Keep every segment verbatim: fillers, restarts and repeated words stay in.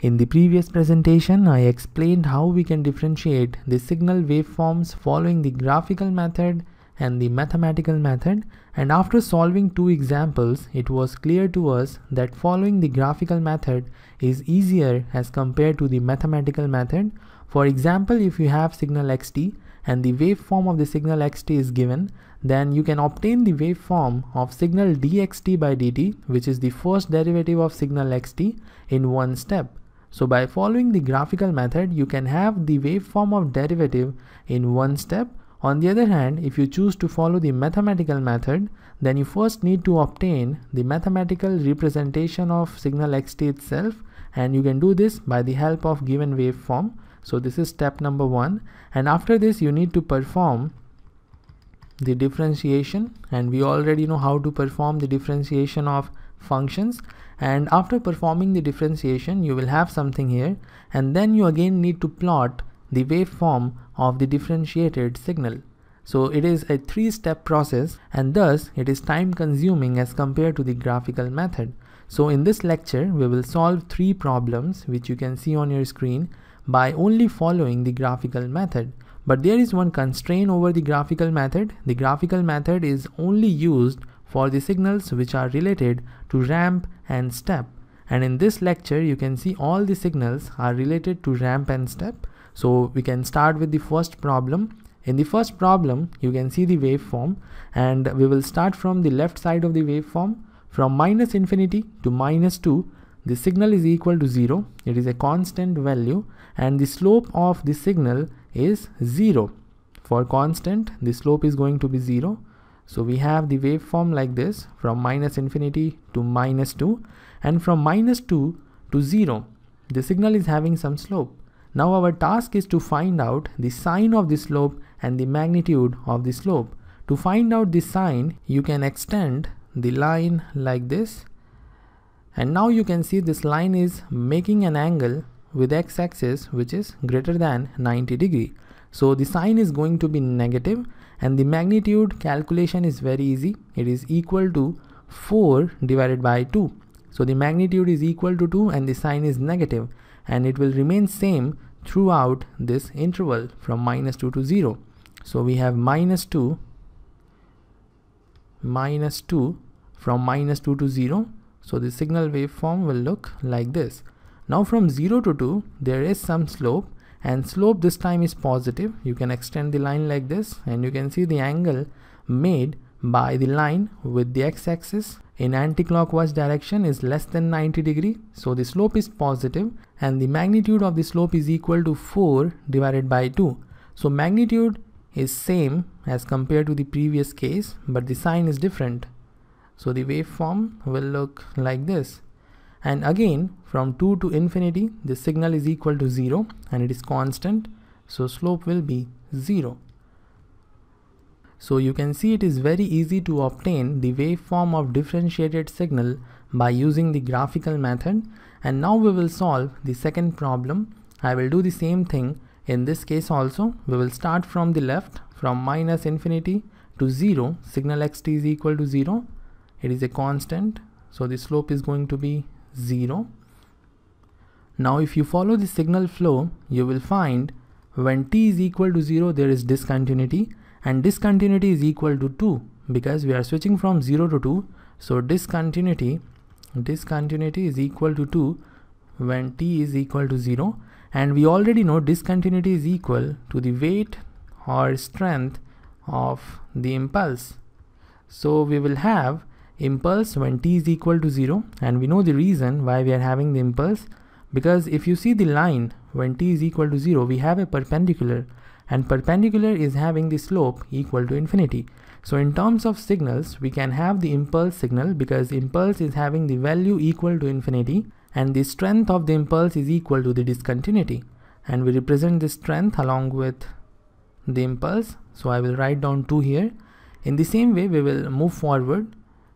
In the previous presentation, I explained how we can differentiate the signal waveforms following the graphical method and the mathematical method, and after solving two examples, it was clear to us that following the graphical method is easier as compared to the mathematical method. For example, if you have signal xt and the waveform of the signal xt is given, then you can obtain the waveform of signal dxt by dt, which is the first derivative of signal xt, in one step. So by following the graphical method, you can have the waveform of derivative in one step. On the other hand, if you choose to follow the mathematical method, then you first need to obtain the mathematical representation of signal xt itself, and you can do this by the help of given waveform. So this is step number one, and after this you need to perform the differentiation, and we already know how to perform the differentiation of functions. And after performing the differentiation, you will have something here, and then you again need to plot the waveform of the differentiated signal. So it is a three-step process, and thus it is time consuming as compared to the graphical method. So in this lecture we will solve three problems which you can see on your screen by only following the graphical method. But there is one constraint over the graphical method. The graphical method is only used for the signals which are related to ramp and step, and in this lecture you can see all the signals are related to ramp and step. So we can start with the first problem. In the first problem, you can see the waveform, and we will start from the left side of the waveform. From minus infinity to minus two, the signal is equal to zero. It is a constant value, and the slope of the signal is zero. For constant, the slope is going to be zero. So we have the waveform like this, from minus infinity to minus two, and from minus two to zero, the signal is having some slope. Now our task is to find out the sign of the slope and the magnitude of the slope. To find out the sign, you can extend the line like this, and now you can see this line is making an angle with x-axis which is greater than ninety degree. So the sign is going to be negative, and the magnitude calculation is very easy. It is equal to four divided by two. So the magnitude is equal to two and the sign is negative, and it will remain same throughout this interval from minus two to zero. So we have minus two, minus two, from minus two to zero. So the signal waveform will look like this. Now from zero to two, there is some slope, and slope this time is positive. You can extend the line like this, and you can see the angle made by the line with the x-axis in anti-clockwise direction is less than ninety degree. So the slope is positive, and the magnitude of the slope is equal to four divided by two. So magnitude is same as compared to the previous case, but the sign is different. So the waveform will look like this, and again from two to infinity the signal is equal to zero, and it is constant, so slope will be zero. So you can see it is very easy to obtain the waveform of differentiated signal by using the graphical method. And now we will solve the second problem. I will do the same thing in this case also. We will start from the left, from minus infinity to zero. Signal xt is equal to zero. It is a constant, so the slope is going to be zero. Now if you follow the signal flow, you will find when t is equal to zero there is discontinuity, and discontinuity is equal to two because we are switching from zero to two. So discontinuity discontinuity is equal to two when t is equal to zero, and we already know discontinuity is equal to the weight or strength of the impulse. So we will have impulse when t is equal to zero, and we know the reason why we are having the impulse, because if you see the line when t is equal to zero, we have a perpendicular, and perpendicular is having the slope equal to infinity. So in terms of signals, we can have the impulse signal because impulse is having the value equal to infinity, and the strength of the impulse is equal to the discontinuity, and we represent the strength along with the impulse. So I will write down two here. In the same way we will move forward,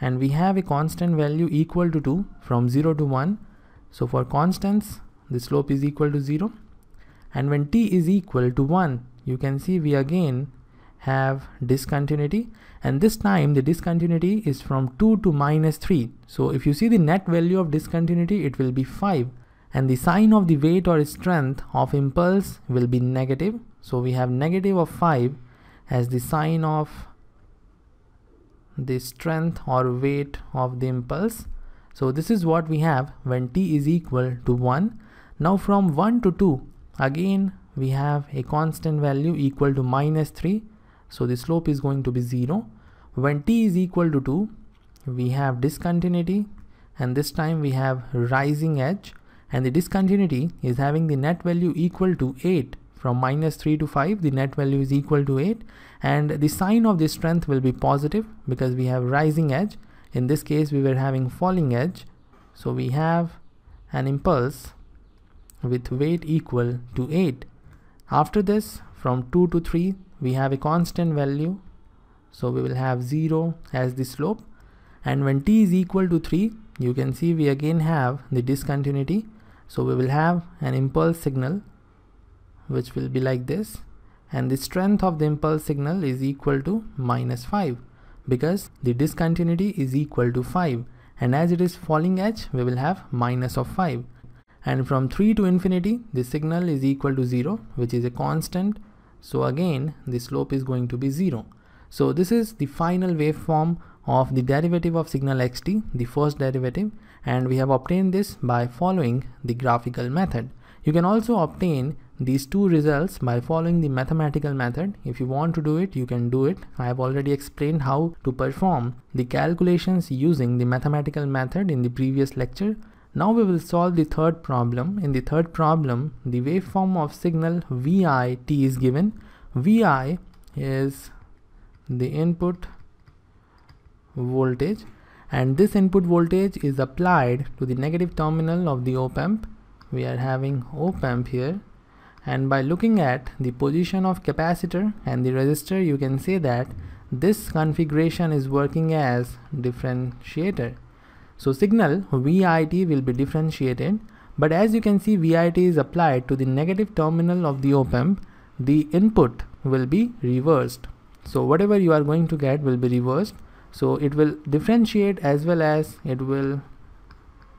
and we have a constant value equal to two from zero to one. So for constants the slope is equal to zero, and when t is equal to one, you can see we again have discontinuity, and this time the discontinuity is from two to minus three. So if you see the net value of discontinuity, it will be five, and the sign of the weight or strength of impulse will be negative. So we have negative of five as the sign of the strength or weight of the impulse. So this is what we have when t is equal to one. Now from one to two, again we have a constant value equal to minus three. So the slope is going to be zero. When t is equal to two, we have discontinuity, and this time we have rising edge, and the discontinuity is having the net value equal to eight. From minus three to five, the net value is equal to eight, and the sign of the strength will be positive because we have rising edge. In this case we were having falling edge. So we have an impulse with weight equal to eight. After this, from two to three, we have a constant value, so we will have zero as the slope. And when t is equal to three, you can see we again have the discontinuity, so we will have an impulse signal which will be like this, and the strength of the impulse signal is equal to minus five because the discontinuity is equal to five, and as it is falling edge we will have minus of five. And from three to infinity, the signal is equal to zero, which is a constant, so again the slope is going to be zero. So this is the final waveform of the derivative of signal xt, the first derivative, and we have obtained this by following the graphical method. You can also obtain these two results by following the mathematical method. If you want to do it, you can do it. I have already explained how to perform the calculations using the mathematical method in the previous lecture. Now we will solve the third problem. In the third problem, the waveform of signal V I t is given. V I is the input voltage, and this input voltage is applied to the negative terminal of the op-amp. We are having op-amp here, and by looking at the position of capacitor and the resistor, you can say that this configuration is working as differentiator. So signal V I T will be differentiated, but as you can see V I T is applied to the negative terminal of the op-amp. The input will be reversed, so whatever you are going to get will be reversed. So it will differentiate as well as it will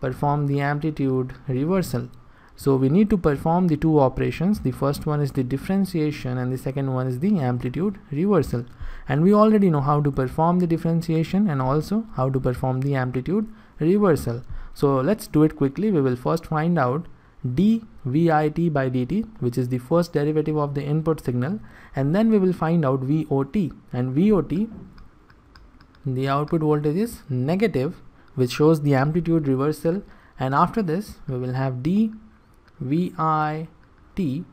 perform the amplitude reversal. So we need to perform the two operations. The first one is the differentiation and the second one is the amplitude reversal. And we already know how to perform the differentiation and also how to perform the amplitude reversal. So let's do it quickly. We will first find out dVIT by dt, which is the first derivative of the input signal, and then we will find out V O T, and V O T, the output voltage, is negative, which shows the amplitude reversal. And after this we will have dVIT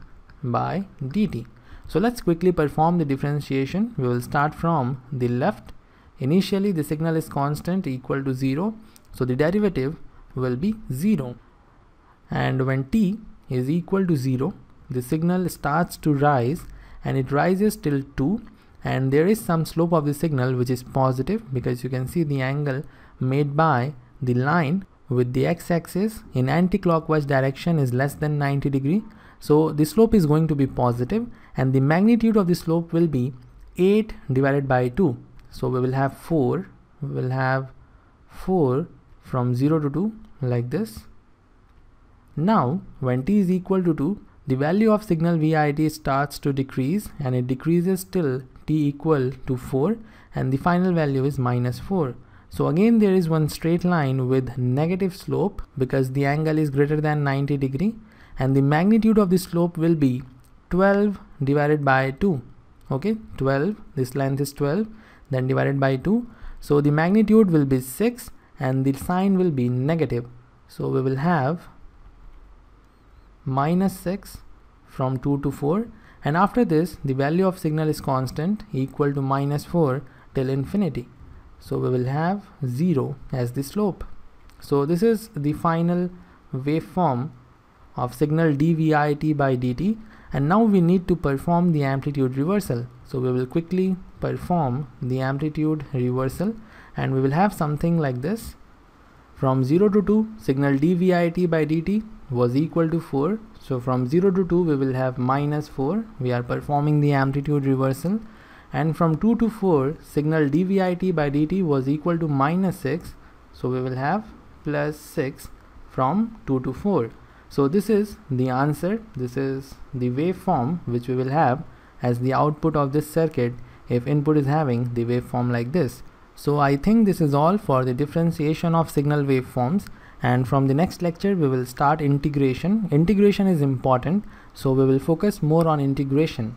by dt. So let's quickly perform the differentiation. We will start from the left. Initially the signal is constant equal to zero, so the derivative will be zero, and when t is equal to zero, the signal starts to rise, and it rises till two, and there is some slope of the signal which is positive because you can see the angle made by the line with the x-axis in anti-clockwise direction is less than ninety degree. So the slope is going to be positive, and the magnitude of the slope will be eight divided by two. So we will have four, we will have four from zero to two, like this. Now when t is equal to two, the value of signal V I T starts to decrease, and it decreases till t equal to four, and the final value is minus four. So again there is one straight line with negative slope because the angle is greater than ninety degree, and the magnitude of the slope will be twelve divided by two. Okay, twelve, this length is twelve, then divided by two. So the magnitude will be six, and the sign will be negative. So we will have minus six from two to four, and after this the value of signal is constant equal to minus four till infinity. So we will have zero as the slope. So this is the final waveform of signal dVIT by dt, and now we need to perform the amplitude reversal. So we will quickly perform the amplitude reversal, and we will have something like this. From zero to two, signal dVIT by dt was equal to four. So from zero to two we will have minus four. We are performing the amplitude reversal. And from two to four, signal dVIT by dt was equal to minus six. So we will have plus six from two to four. So this is the answer. This is the waveform which we will have as the output of this circuit if input is having the waveform like this. So I think this is all for the differentiation of signal waveforms, and from the next lecture we will start integration. Integration is important, so we will focus more on integration.